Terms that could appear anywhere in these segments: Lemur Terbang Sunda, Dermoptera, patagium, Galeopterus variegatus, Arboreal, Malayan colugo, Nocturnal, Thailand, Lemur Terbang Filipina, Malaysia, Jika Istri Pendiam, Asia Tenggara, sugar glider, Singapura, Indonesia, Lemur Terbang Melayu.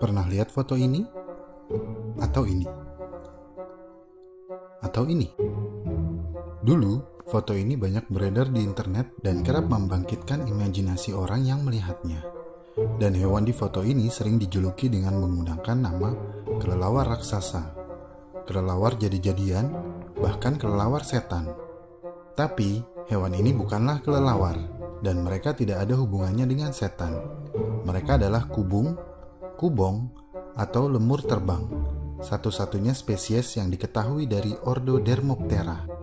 Pernah lihat foto ini? Atau ini? Atau ini? Dulu, foto ini banyak beredar di internet dan kerap membangkitkan imajinasi orang yang melihatnya. Dan hewan di foto ini sering dijuluki dengan menggunakan nama kelelawar raksasa, kelelawar jadi-jadian, bahkan kelelawar setan. Tapi, hewan ini bukanlah kelelawar, dan mereka tidak ada hubungannya dengan setan. Mereka adalah kubung, kubong, atau lemur terbang, satu-satunya spesies yang diketahui dari ordo Dermoptera.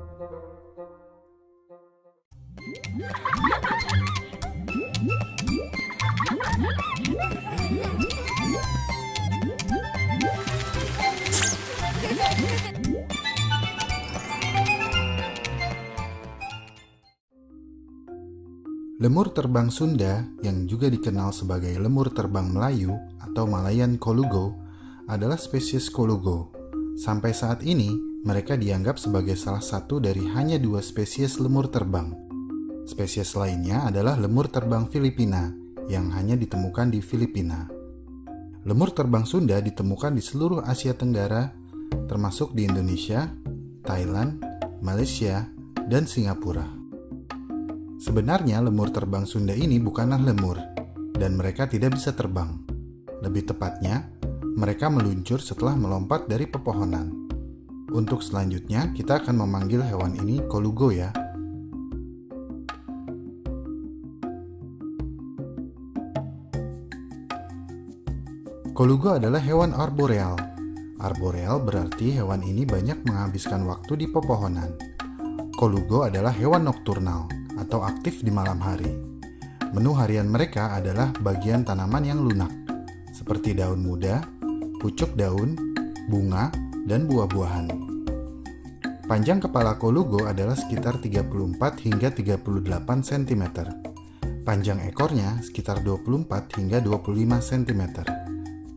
Lemur terbang Sunda, yang juga dikenal sebagai lemur terbang Melayu atau Malayan colugo, adalah spesies colugo. Sampai saat ini, mereka dianggap sebagai salah satu dari hanya 2 spesies lemur terbang. Spesies lainnya adalah lemur terbang Filipina, yang hanya ditemukan di Filipina. Lemur terbang Sunda ditemukan di seluruh Asia Tenggara, termasuk di Indonesia, Thailand, Malaysia, dan Singapura. Sebenarnya lemur terbang Sunda ini bukanlah lemur, dan mereka tidak bisa terbang. Lebih tepatnya, mereka meluncur setelah melompat dari pepohonan. Untuk selanjutnya, kita akan memanggil hewan ini colugo ya. Colugo adalah hewan arboreal. Arboreal berarti hewan ini banyak menghabiskan waktu di pepohonan. Colugo adalah hewan nokturnal atau aktif di malam hari. Menu harian mereka adalah bagian tanaman yang lunak, seperti daun muda, pucuk daun, bunga, dan buah-buahan. Panjang kepala colugo adalah sekitar 34 hingga 38 cm. Panjang ekornya sekitar 24 hingga 25 cm.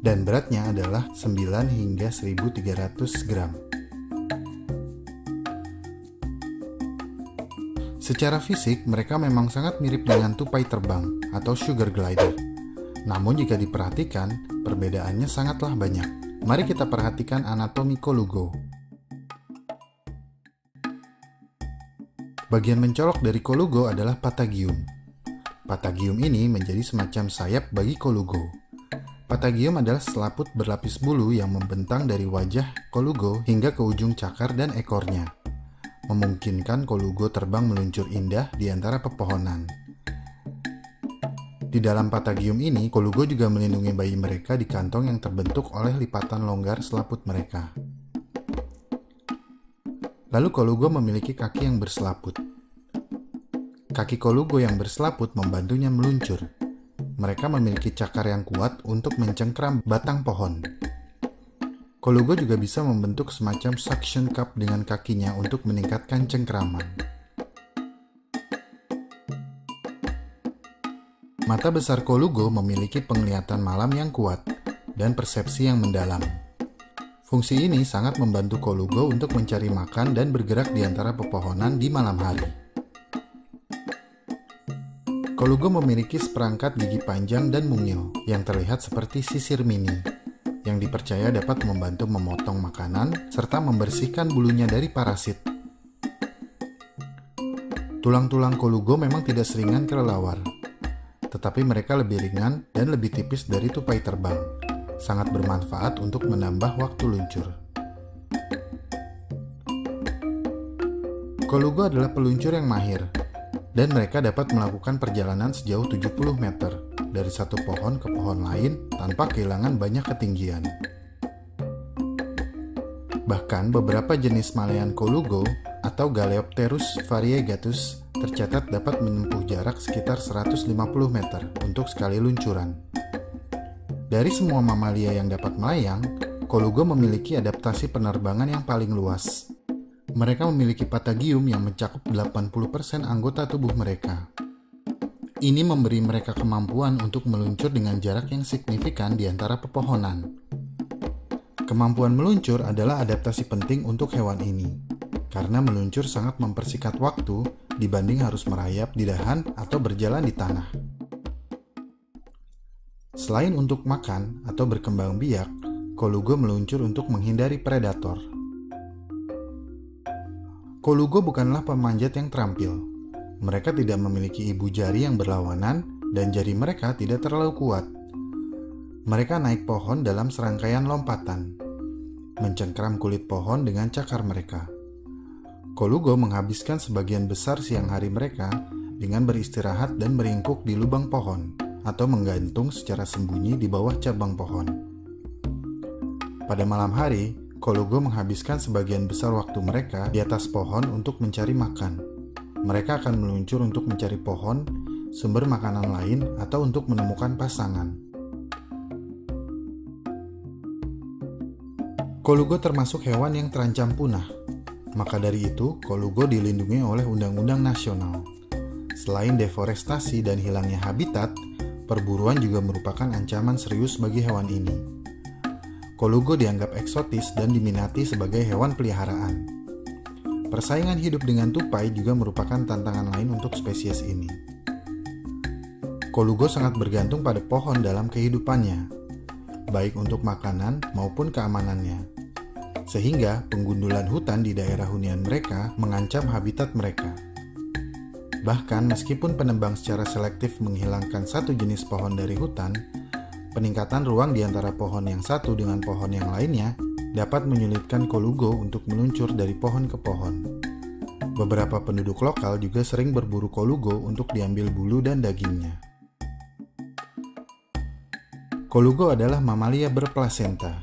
Dan beratnya adalah 9 hingga 1.300 gram. Secara fisik, mereka memang sangat mirip dengan tupai terbang atau sugar glider. Namun jika diperhatikan, perbedaannya sangatlah banyak. Mari kita perhatikan anatomi colugo. Bagian mencolok dari colugo adalah patagium. Patagium ini menjadi semacam sayap bagi colugo. Patagium adalah selaput berlapis bulu yang membentang dari wajah colugo hingga ke ujung cakar dan ekornya, memungkinkan colugo terbang meluncur indah di antara pepohonan. Di dalam patagium ini, colugo juga melindungi bayi mereka di kantong yang terbentuk oleh lipatan longgar selaput mereka. Lalu colugo memiliki kaki yang berselaput. Kaki colugo yang berselaput membantunya meluncur. Mereka memiliki cakar yang kuat untuk mencengkram batang pohon. Colugo juga bisa membentuk semacam suction cup dengan kakinya untuk meningkatkan cengkraman. Mata besar colugo memiliki penglihatan malam yang kuat dan persepsi yang mendalam. Fungsi ini sangat membantu colugo untuk mencari makan dan bergerak di antara pepohonan di malam hari. Colugo memiliki seperangkat gigi panjang dan mungil yang terlihat seperti sisir mini, yang dipercaya dapat membantu memotong makanan serta membersihkan bulunya dari parasit. Tulang-tulang colugo memang tidak seringan kelelawar, tetapi mereka lebih ringan dan lebih tipis dari tupai terbang. Sangat bermanfaat untuk menambah waktu luncur. Colugo adalah peluncur yang mahir, dan mereka dapat melakukan perjalanan sejauh 70 meter. Dari satu pohon ke pohon lain tanpa kehilangan banyak ketinggian. Bahkan beberapa jenis Malayan colugo atau Galeopterus variegatus tercatat dapat menempuh jarak sekitar 150 meter untuk sekali luncuran. Dari semua mamalia yang dapat melayang, colugo memiliki adaptasi penerbangan yang paling luas. Mereka memiliki patagium yang mencakup 80% anggota tubuh mereka. Ini memberi mereka kemampuan untuk meluncur dengan jarak yang signifikan di antara pepohonan. Kemampuan meluncur adalah adaptasi penting untuk hewan ini, karena meluncur sangat mempersingkat waktu dibanding harus merayap di dahan atau berjalan di tanah. Selain untuk makan atau berkembang biak, colugo meluncur untuk menghindari predator. Colugo bukanlah pemanjat yang terampil. Mereka tidak memiliki ibu jari yang berlawanan dan jari mereka tidak terlalu kuat. Mereka naik pohon dalam serangkaian lompatan, mencengkram kulit pohon dengan cakar mereka. Colugo menghabiskan sebagian besar siang hari mereka dengan beristirahat dan meringkuk di lubang pohon atau menggantung secara sembunyi di bawah cabang pohon. Pada malam hari, colugo menghabiskan sebagian besar waktu mereka di atas pohon untuk mencari makan. Mereka akan meluncur untuk mencari pohon, sumber makanan lain, atau untuk menemukan pasangan. Colugo termasuk hewan yang terancam punah. Maka dari itu, colugo dilindungi oleh undang-undang nasional. Selain deforestasi dan hilangnya habitat, perburuan juga merupakan ancaman serius bagi hewan ini. Colugo dianggap eksotis dan diminati sebagai hewan peliharaan. Persaingan hidup dengan tupai juga merupakan tantangan lain untuk spesies ini. Colugo sangat bergantung pada pohon dalam kehidupannya, baik untuk makanan maupun keamanannya. Sehingga penggundulan hutan di daerah hunian mereka mengancam habitat mereka. Bahkan meskipun penebang secara selektif menghilangkan satu jenis pohon dari hutan, peningkatan ruang di antara pohon yang satu dengan pohon yang lainnya dapat menyulitkan colugo untuk meluncur dari pohon ke pohon. Beberapa penduduk lokal juga sering berburu colugo untuk diambil bulu dan dagingnya. Colugo adalah mamalia berplasenta.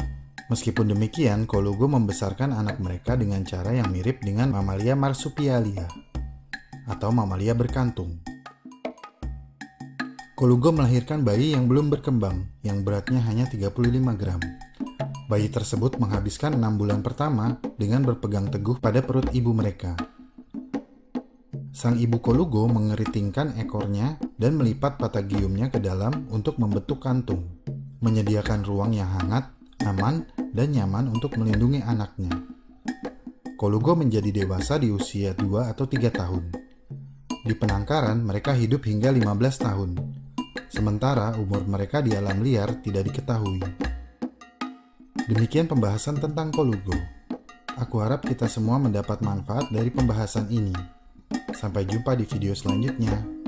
Meskipun demikian, colugo membesarkan anak mereka dengan cara yang mirip dengan mamalia marsupialia atau mamalia berkantung. Colugo melahirkan bayi yang belum berkembang, yang beratnya hanya 35 gram. Bayi tersebut menghabiskan 6 bulan pertama dengan berpegang teguh pada perut ibu mereka. Sang ibu colugo mengeritingkan ekornya dan melipat patagiumnya ke dalam untuk membentuk kantung, menyediakan ruang yang hangat, aman, dan nyaman untuk melindungi anaknya. Colugo menjadi dewasa di usia 2 atau 3 tahun. Di penangkaran, mereka hidup hingga 15 tahun. Sementara umur mereka di alam liar tidak diketahui. Demikian pembahasan tentang colugo. Aku harap kita semua mendapat manfaat dari pembahasan ini. Sampai jumpa di video selanjutnya.